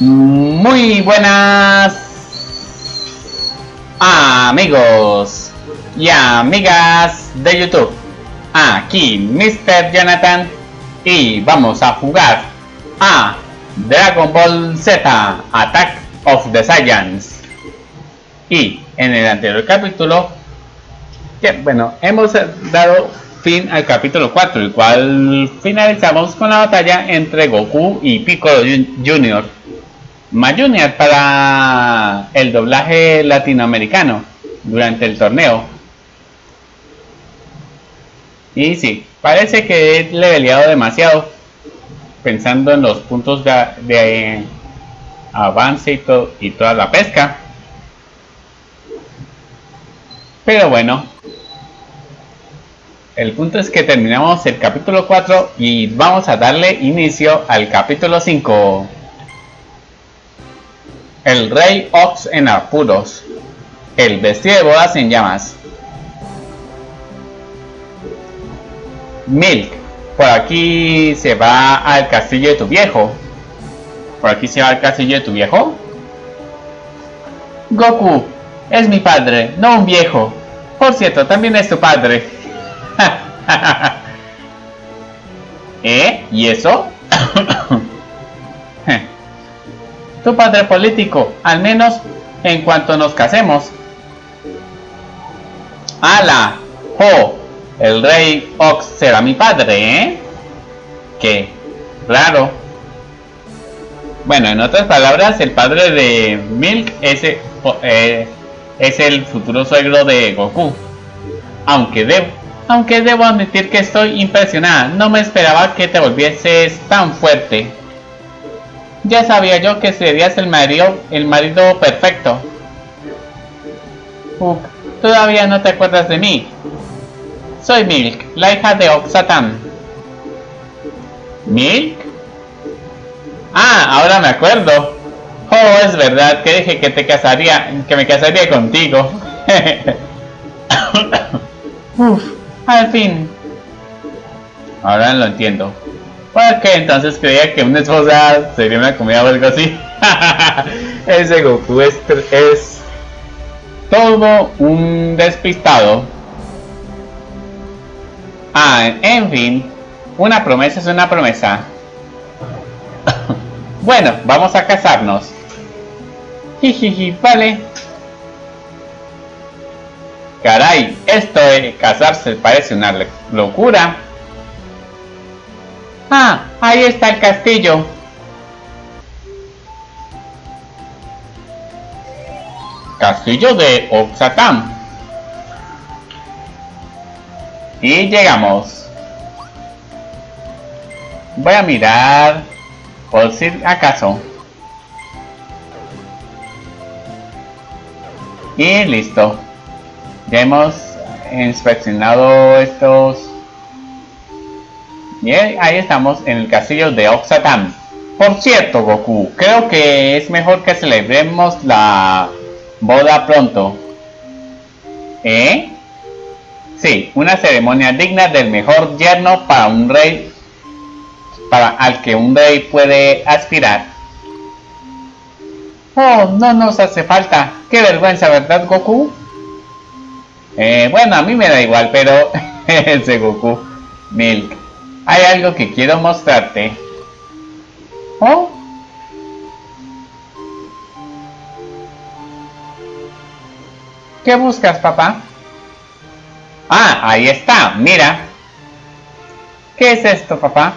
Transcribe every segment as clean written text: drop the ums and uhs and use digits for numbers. Muy buenas amigos y amigas de YouTube, aquí Mr. Jhonnatan y vamos a jugar a Dragon Ball Z: Attack of the Saiyans. Y en el anterior capítulo, bueno, hemos dado fin al capítulo 4, el cual finalizamos con la batalla entre Goku y Piccolo Jr. Majunior para el doblaje latinoamericano durante el torneo. Y sí, parece que he leveleado demasiado pensando en los puntos de avance y toda la pesca, pero bueno, el punto es que terminamos el capítulo 4 y vamos a darle inicio al capítulo 5. El Rey Ox en apuros. El vestido de bodas en llamas. Milk, por aquí se va al castillo de tu viejo. Por aquí se va al castillo de tu viejo. Goku, es mi padre, no un viejo. Por cierto, también es tu padre. ¿Eh? ¿Y eso? Tu padre político, al menos en cuanto nos casemos. ¡Hala! ¡Jo! El rey Ox será mi padre, ¿eh? ¡Qué raro! Bueno, en otras palabras, el padre de Milk es el futuro suegro de Goku. Aunque debo admitir que estoy impresionada. No me esperaba que te volvieses tan fuerte. Ya sabía yo que serías el marido perfecto. Todavía no te acuerdas de mí. Soy Milk, la hija de Ox Satán. ¿Milk? Ah, ahora me acuerdo. Oh, es verdad que dije que me casaría contigo. Uf, al fin. Ahora lo entiendo. Porque entonces creía que una esposa sería una comida o algo así. Ese Goku es todo un despistado. Ah, en fin, una promesa es una promesa. Bueno, vamos a casarnos. Jijiji, vale. Caray, esto de casarse parece una locura. Ah, ahí está el castillo. Castillo de Ox Satán. Y llegamos. Voy a mirar por si acaso. Y listo. Ya hemos inspeccionado estos. Bien, ahí estamos en el castillo de Ox Satán. Por cierto, Goku, creo que es mejor que celebremos la boda pronto. ¿Eh? Sí, una ceremonia digna del mejor yerno para un rey, al que un rey puede aspirar. Oh, no nos hace falta. Qué vergüenza, ¿verdad, Goku? Bueno, a mí me da igual, pero ese Goku, Milk. Hay algo que quiero mostrarte. ¿Oh? ¿Qué buscas, papá? Ah, ahí está, mira. ¿Qué es esto, papá?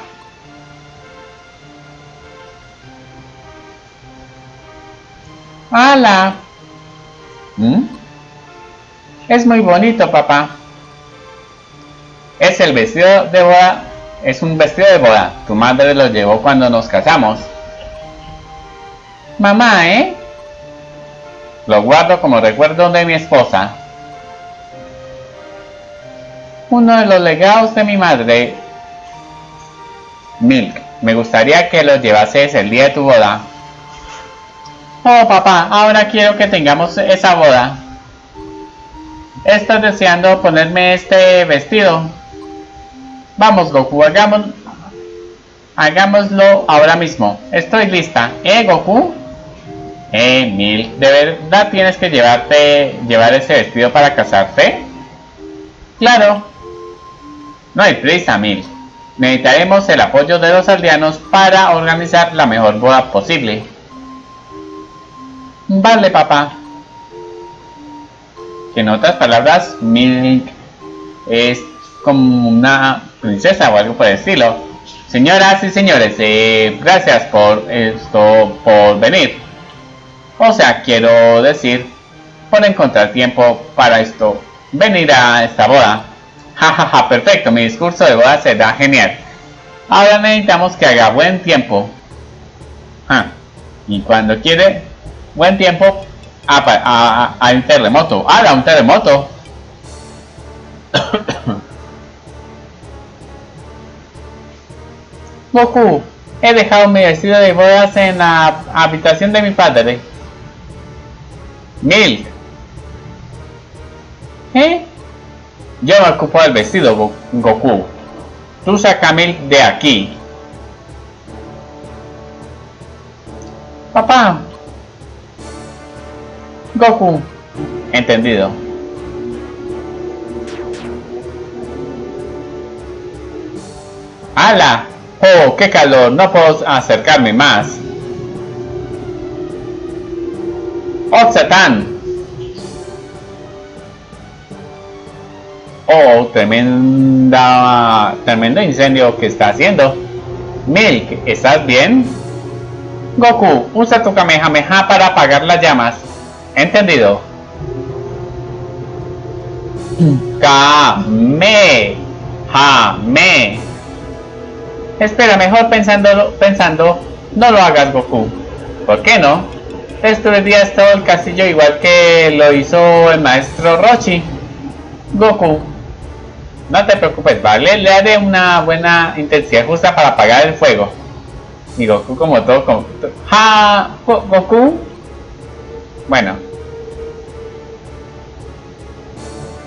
¡Hala! Es muy bonito, papá. Es el vestido de boda. Es un vestido de boda. Tu madre lo llevó cuando nos casamos. Mamá, ¿eh? Lo guardo como recuerdo de mi esposa. Uno de los legados de mi madre. Milk, me gustaría que lo llevases el día de tu boda. Oh, papá, ahora quiero que tengamos esa boda. Estás deseando ponerme este vestido. Vamos, Goku, Hagámoslo ahora mismo. Estoy lista. Goku? Milk, ¿de verdad tienes que llevar ese vestido para casarte? Claro. No hay prisa, Milk. Necesitaremos el apoyo de los aldeanos para organizar la mejor boda posible. Vale, papá. Que en otras palabras, Milk es como una princesa o algo por el estilo. Señoras y señores, gracias por venir. O sea, quiero decir, por encontrar tiempo para esto, venir a esta boda. Jajaja, perfecto, mi discurso de boda será genial. Ahora necesitamos que haga buen tiempo. Y cuando quiere buen tiempo, hay un terremoto. ¡Hala, un terremoto! Goku, he dejado mi vestido de bodas en la habitación de mi padre. Milk. Yo me ocupo del vestido, Goku. Tú saca a Milk de aquí. Papá. Goku. Entendido. ¡Hala! ¡Oh, qué calor! No puedo acercarme más. Ox Satán. Oh, tremendo incendio que está haciendo. Milk, ¿estás bien? Goku, usa tu Kamehameha para apagar las llamas. Entendido. Kamehameha. Espera, mejor pensando. No lo hagas, Goku. ¿Por qué no? Destruirías todo el castillo igual que lo hizo el maestro Roshi. Goku, no te preocupes, vale, le haré una buena intensidad justa para apagar el fuego. Y Goku como todo, Goku. Bueno.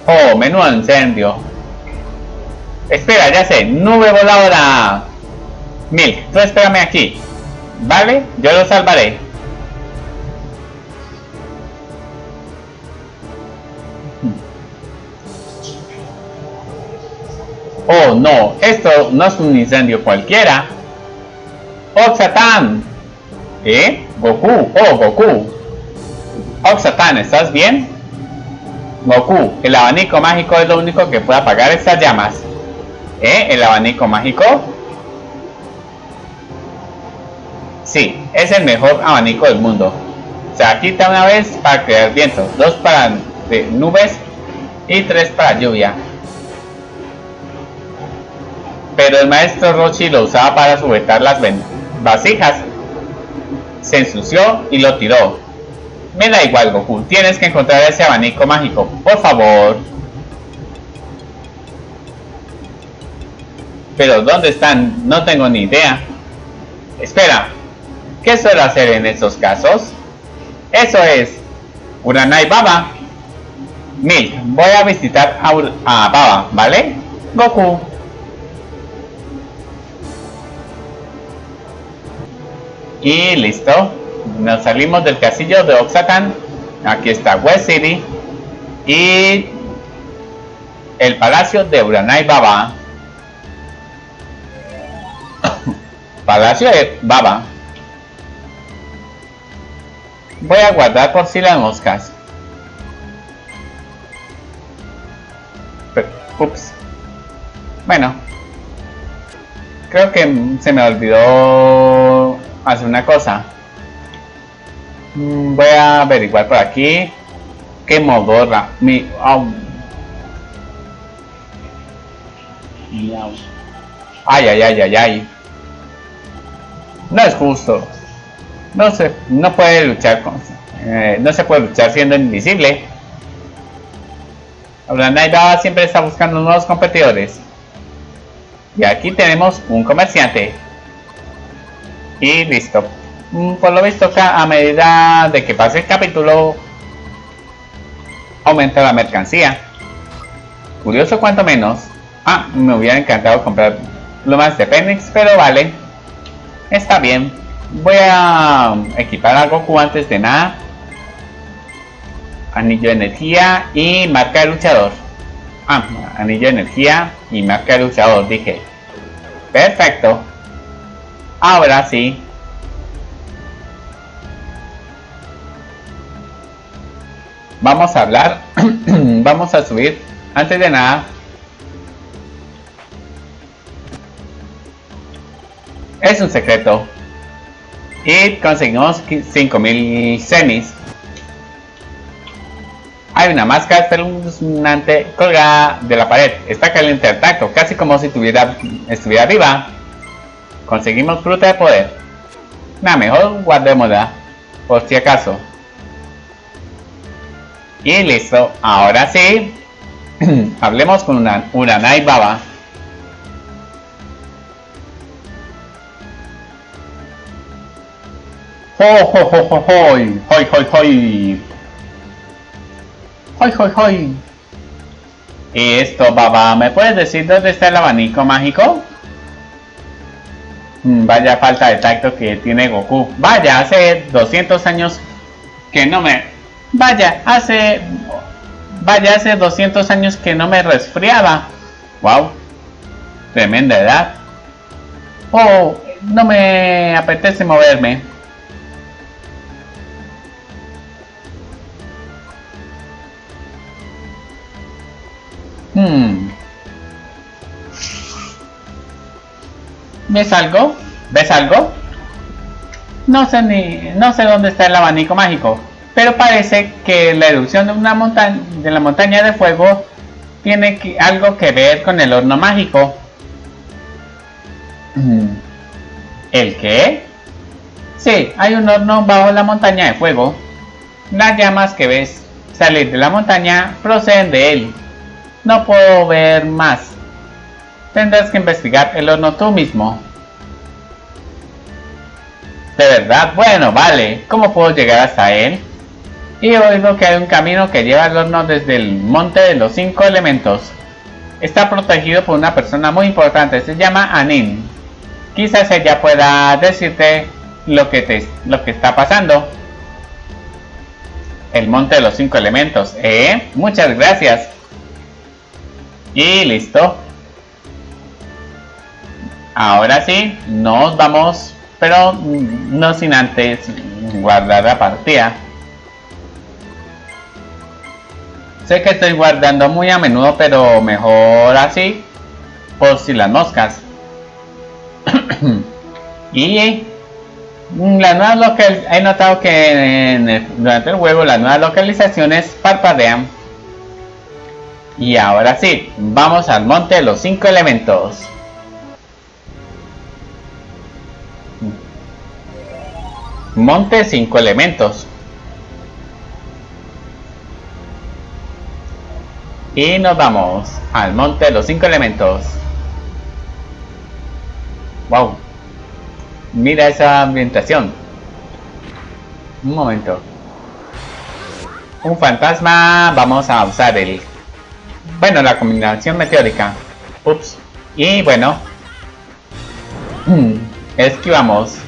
Oh, menudo incendio. Espera, ya sé, nube voladora. Milk, tú espérame aquí. Vale, yo lo salvaré. Oh no, esto no es un incendio cualquiera. Ox Satán. Goku, Goku. Ox Satán, ¿estás bien? Goku, el abanico mágico es lo único que puede apagar estas llamas. ¿El abanico mágico? Sí, es el mejor abanico del mundo. Se agita una vez para crear viento, dos para nubes y tres para lluvia. Pero el maestro Roshi lo usaba para sujetar las vasijas. Se ensució y lo tiró. Me da igual, Goku, tienes que encontrar ese abanico mágico, por favor. Pero ¿dónde están? No tengo ni idea. Espera, ¿qué suelo hacer en estos casos? Eso es Uranai Baba. Milk, voy a visitar a Baba, ¿vale? Goku. Y listo, nos salimos del castillo de Ox Satán. Aquí está West City y el palacio de Uranai Baba. Palacio de Baba. Voy a guardar por si las moscas. Ups. Bueno, creo que se me olvidó hacer una cosa. Voy a averiguar por aquí. Qué modorra. Ay. No es justo. No se puede luchar siendo invisible. Uranai Baba siempre está buscando nuevos competidores. Y aquí tenemos un comerciante. Y listo. Por lo visto, a medida de que pase el capítulo, aumenta la mercancía. Curioso cuanto menos. Me hubiera encantado comprar plumas de Fénix, pero vale. Está bien. Voy a equipar a Goku antes de nada. Anillo de energía y marca de luchador. Ah, anillo de energía y marca de luchador, dije. Perfecto. Ahora sí. Vamos a hablar. Vamos a subir. Antes de nada, es un secreto. Y conseguimos 5000 semis. Hay una máscara espeluznante colgada de la pared. Está caliente al tacto, casi como si estuviera viva. Conseguimos fruta de poder. Nada, mejor guardémosla, por si acaso. Y listo, ahora sí. Hablemos con Uranai Baba. Hoy. Y esto, Baba, ¿me puedes decir dónde está el abanico mágico? Vaya falta de tacto que tiene Goku. Vaya, hace 200 años que no me... Vaya, hace 200 años que no me resfriaba. Wow, tremenda edad. Oh, no me apetece moverme. ¿Ves algo? ¿Ves algo? No sé dónde está el abanico mágico, pero parece que la erupción de la montaña de fuego tiene algo que ver con el horno mágico. ¿El qué? Sí, hay un horno bajo la montaña de fuego. Las llamas que ves salir de la montaña proceden de él. No puedo ver más. Tendrás que investigar el horno tú mismo. ¿De verdad? Bueno, vale. ¿Cómo puedo llegar hasta él? Y oigo que hay un camino que lleva al horno desde el Monte de los Cinco Elementos. Está protegido por una persona muy importante. Se llama Anin. Quizás ella pueda decirte lo que está pasando. El Monte de los Cinco Elementos. Muchas gracias. Y listo. Ahora sí, nos vamos, pero no sin antes guardar la partida. Sé que estoy guardando muy a menudo, pero mejor así, por si las moscas. Y las nuevas he notado que durante el juego las nuevas localizaciones parpadean. Y ahora sí, vamos al Monte de los Cinco Elementos. Monte 5 elementos. Y nos vamos al Monte de los 5 elementos. Wow. Mira esa ambientación. Un momento. Un fantasma. Vamos a usar el... Bueno, la combinación meteórica. Ups. Y bueno. Esquivamos.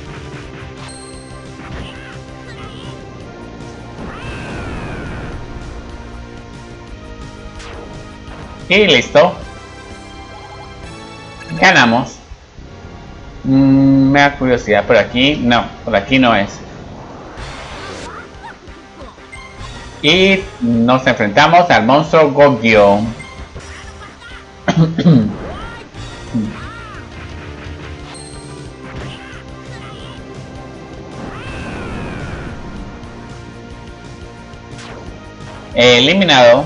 Y listo. Ganamos. Me da curiosidad, por aquí no es. Y nos enfrentamos al monstruo Go-Gyo. Eliminado.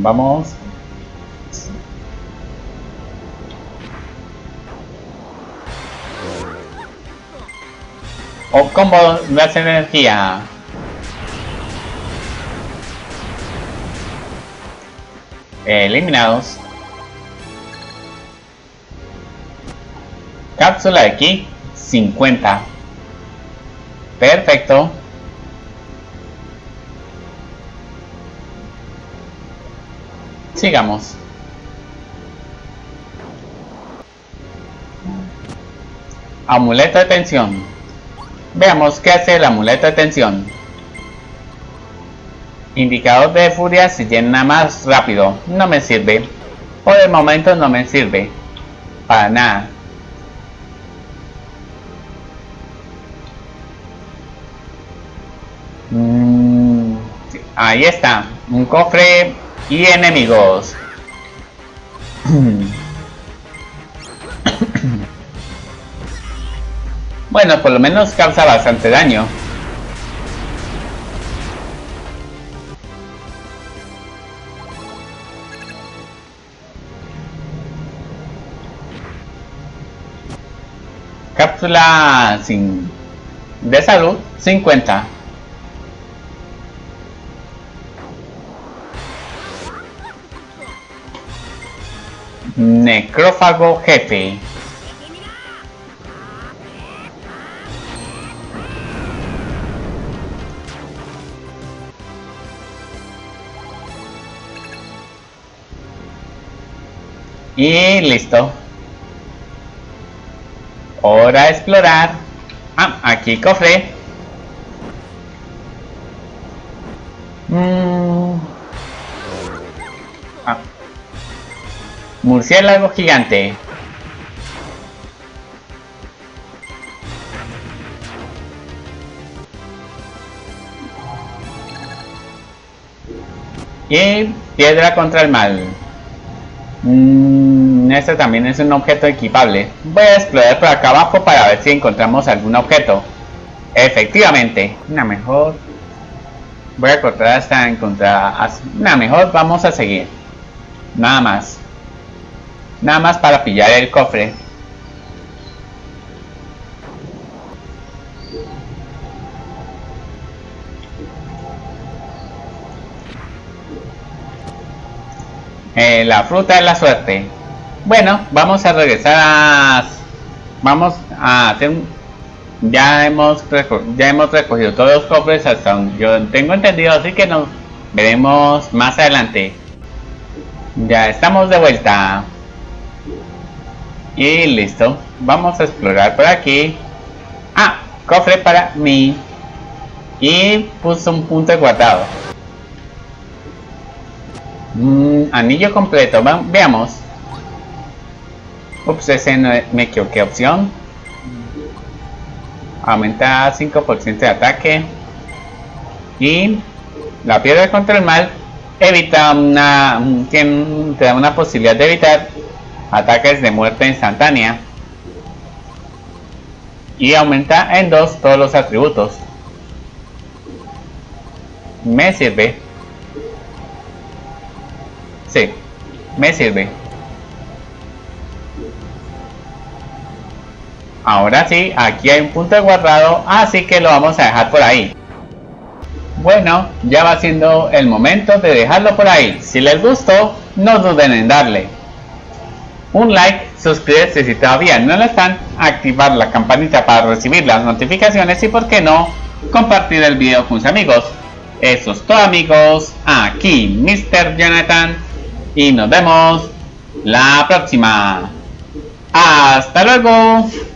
Vamos. O combo de las energía. Eliminados. Cápsula de ki 50. Perfecto. Sigamos. Amuleto de tensión. Veamos qué hace el amuleto de tensión. Indicador de furia se llena más rápido. No me sirve. Por el momento no me sirve. Para nada. Ahí está. Un cofre y enemigos. Bueno, por lo menos causa bastante daño. Cápsula de salud 50. Necrófago jefe. Y listo. Ahora explorar. Aquí cofre. Murciélago gigante. Y piedra contra el mal. Este también es un objeto equipable. Voy a explorar por acá abajo para ver si encontramos algún objeto. Efectivamente, una mejor. Voy a cortar hasta encontrar una mejor. Vamos a seguir. Nada más para pillar el cofre. La fruta de la suerte. Bueno, vamos a regresar a... Vamos a hacer... Ya hemos recogido todos los cofres hasta donde yo tengo entendido, así que nos veremos más adelante. Ya estamos de vuelta. Y listo. Vamos a explorar por aquí. Cofre para mí. Y puso un punto de guardado. Anillo completo. Veamos. Ups, ese no es, me equivoqué opción. Aumenta 5% de ataque. Y la piedra contra el mal evita una... te da una posibilidad de evitar ataques de muerte instantánea. Y aumenta en 2 todos los atributos. Me sirve. Sí, me sirve. Ahora sí, aquí hay un punto de guardado, así que lo vamos a dejar por ahí. Bueno, ya va siendo el momento de dejarlo por ahí. Si les gustó, no duden en darle un like, suscribirse si todavía no lo están, activar la campanita para recibir las notificaciones y, por qué no, compartir el video con sus amigos. Eso es todo, amigos. Aquí Mr. Jhonnatan. Y nos vemos la próxima. ¡Hasta luego!